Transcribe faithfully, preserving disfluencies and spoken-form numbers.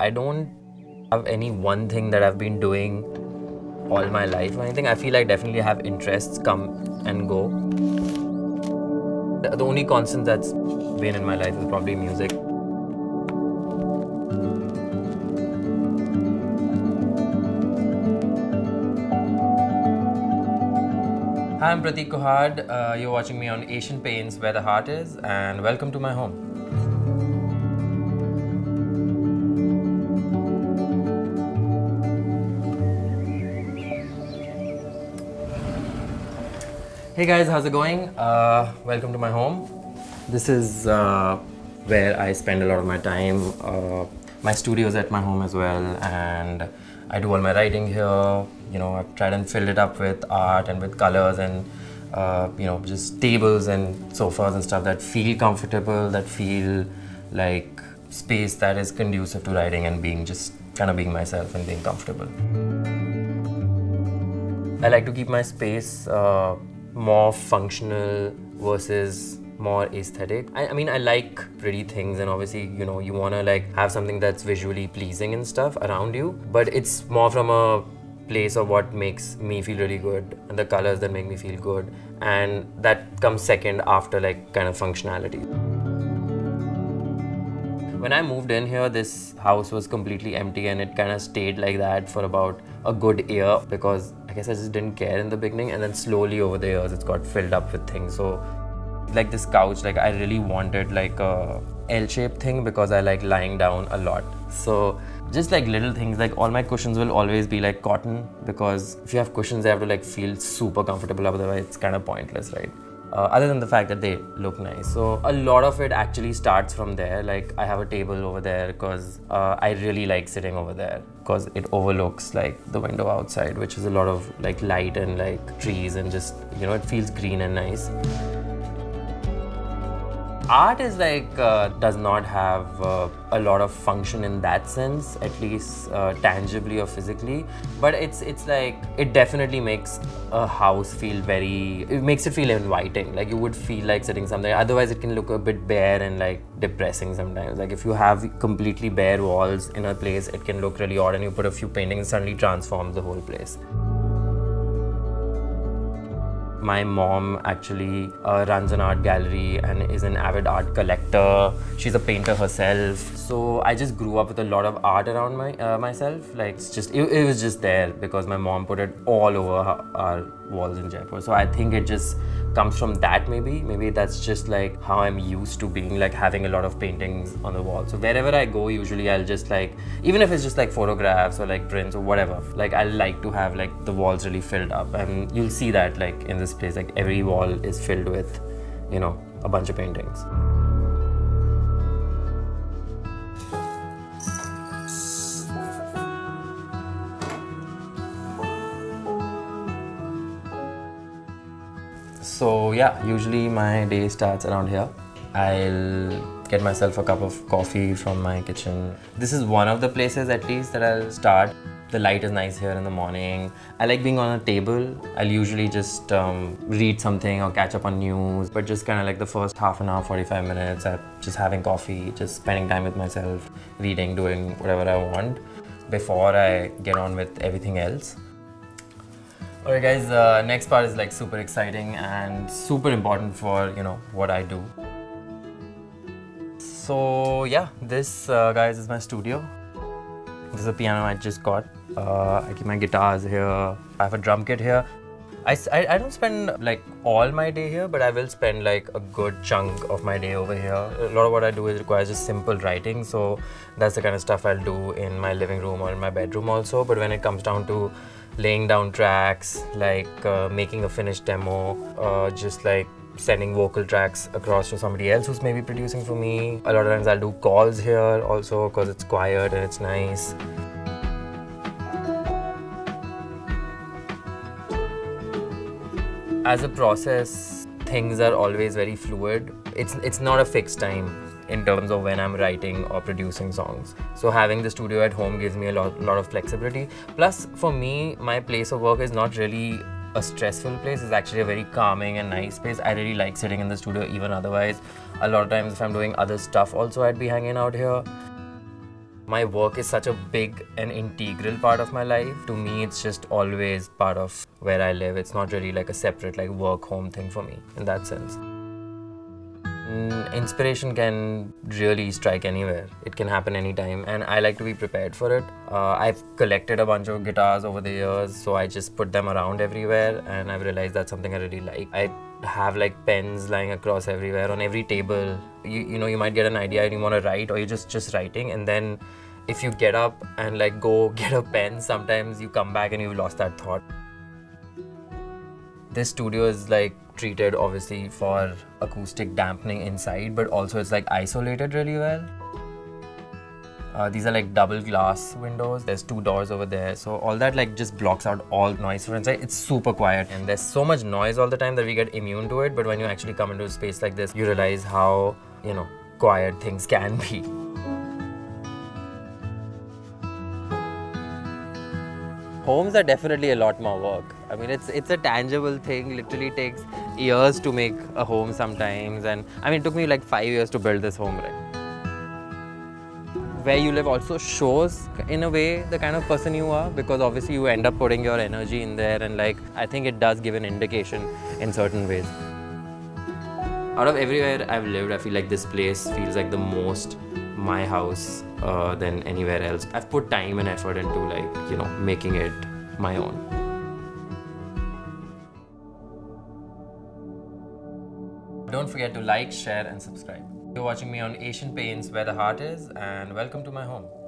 I don't have any one thing that I've been doing all my life or anything. I feel I definitely have interests come and go. The only constant that's been in my life is probably music. Hi, I'm Prateek Kuhad. Uh, you're watching me on Asian Paints Where the Heart Is, and welcome to my home. Hey guys, how's it going? Uh, welcome to my home. This is uh, where I spend a lot of my time. Uh, my studio is at my home as well, and I do all my writing here. You know, I've tried and filled it up with art and with colors and, uh, you know, just tables and sofas and stuff that feel comfortable, that feel like space that is conducive to writing and being just kind of being myself and being comfortable. I like to keep my space uh, more functional versus more aesthetic. I, I mean, I like pretty things, and obviously, you know, you want to like have something that's visually pleasing and stuff around you, but it's more from a place of what makes me feel really good and the colors that make me feel good, and that comes second after like kind of functionality. When I moved in here, this house was completely empty, and it kind of stayed like that for about a good year because I guess I just didn't care in the beginning, and then slowly over the years it's got filled up with things. So like this couch, like I really wanted like a L-shaped thing because I like lying down a lot. So just like little things, like all my cushions will always be like cotton, because if you have cushions, they have to like feel super comfortable, otherwise it's kind of pointless, right? Uh, other than the fact that they look nice. So a lot of it actually starts from there. Like I have a table over there because uh, I really like sitting over there because it overlooks like the window outside, which is a lot of like light and like trees, and just, you know, it feels green and nice. Art is like, uh, does not have uh, a lot of function in that sense, at least uh, tangibly or physically, but it's it's like, it definitely makes a house feel very, it makes it feel inviting. Like you would feel like sitting somewhere, otherwise it can look a bit bare and like depressing sometimes. Like if you have completely bare walls in a place, it can look really odd, and you put a few paintings, suddenly transforms the whole place. My mom actually uh, runs an art gallery and is an avid art collector. She's a painter herself. So I just grew up with a lot of art around my uh, myself. Like it's just, it, it was just there because my mom put it all over her, our walls in Jaipur. So I think it just comes from that maybe. Maybe that's just like how I'm used to being, like having a lot of paintings on the wall. So wherever I go, usually I'll just like, even if it's just like photographs or like prints or whatever, like I like to have like the walls really filled up, and you'll see that like in this place, like every wall is filled with, you know, a bunch of paintings. So yeah, usually my day starts around here. I'll get myself a cup of coffee from my kitchen. This is one of the places at least that I'll start. The light is nice here in the morning. I like being on a table. I'll usually just um, read something or catch up on news, but just kind of like the first half an hour, forty-five minutes, I'm just having coffee, just spending time with myself, reading, doing whatever I want before I get on with everything else. Alright guys, uh, next part is like super exciting and super important for, you know, what I do. So yeah, this uh, guys is my studio. This is a piano I just got. Uh, I keep my guitars here. I have a drum kit here. I, I, I don't spend like all my day here, but I will spend like a good chunk of my day over here. A lot of what I do is requires just simple writing. So that's the kind of stuff I'll do in my living room or in my bedroom also. But when it comes down to laying down tracks, like uh, making a finished demo, uh, just like sending vocal tracks across to somebody else who's maybe producing for me. A lot of times I'll do calls here also because it's quiet and it's nice. As a process, things are always very fluid. It's, it's not a fixed time in terms of when I'm writing or producing songs. So having the studio at home gives me a lot, lot of flexibility. Plus, for me, my place of work is not really a stressful place. Is actually a very calming and nice space. I really like sitting in the studio even otherwise. A lot of times if I'm doing other stuff also, I'd be hanging out here. My work is such a big and integral part of my life. To me, it's just always part of where I live. It's not really like a separate like work home thing for me in that sense. Inspiration can really strike anywhere. It can happen anytime, and I like to be prepared for it. Uh, I've collected a bunch of guitars over the years, so I just put them around everywhere, and I've realized that's something I really like. I have like pens lying across everywhere, on every table. You, you know, you might get an idea and you want to write, or you're just, just writing, and then if you get up and like go get a pen, sometimes you come back and you've lost that thought. This studio is like treated obviously for acoustic dampening inside, but also it's like isolated really well. Uh, these are like double glass windows. There's two doors over there. So all that like just blocks out all noise from inside. It's super quiet, and there's so much noise all the time that we get immune to it. But when you actually come into a space like this, you realize how, you know, quiet things can be. Homes are definitely a lot more work. I mean, it's it's a tangible thing. Literally takes years to make a home sometimes, and I mean, it took me like five years to build this home, right? Where you live also shows, in a way, the kind of person you are, because obviously you end up putting your energy in there, and like, I think it does give an indication in certain ways. Out of everywhere I've lived, I feel like this place feels like the most my house uh, than anywhere else. I've put time and effort into like, you know, making it my own. Don't forget to like, share and subscribe. You're watching me on Asian Paints Where the Heart Is, and welcome to my home.